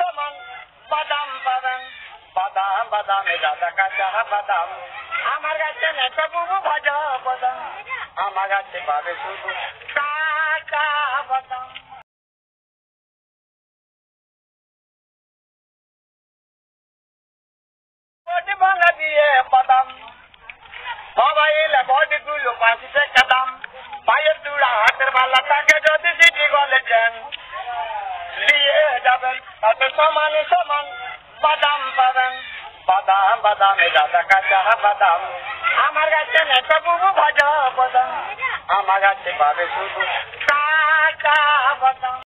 समं बादाम बादाम बादाम बादाम दादा काचा बादाम আমার কাছে নেতা বুবু ভাজা বাদাম আমার কাছে পাবে শুধু কাঁচা বাদাম। बादाम बॉडी गुलो पास से कदम पाये दूरा हाथर वाला ताके जोधी सिटी गोले जन लिए डबल अत समान समान बादाम बादाम बादाम बादाम दादा काचा बादाम আমার কাছে নেতা বুবু ভাজা বাদাম আমার কাছে পাবে শুধু কাঁচা বাদাম।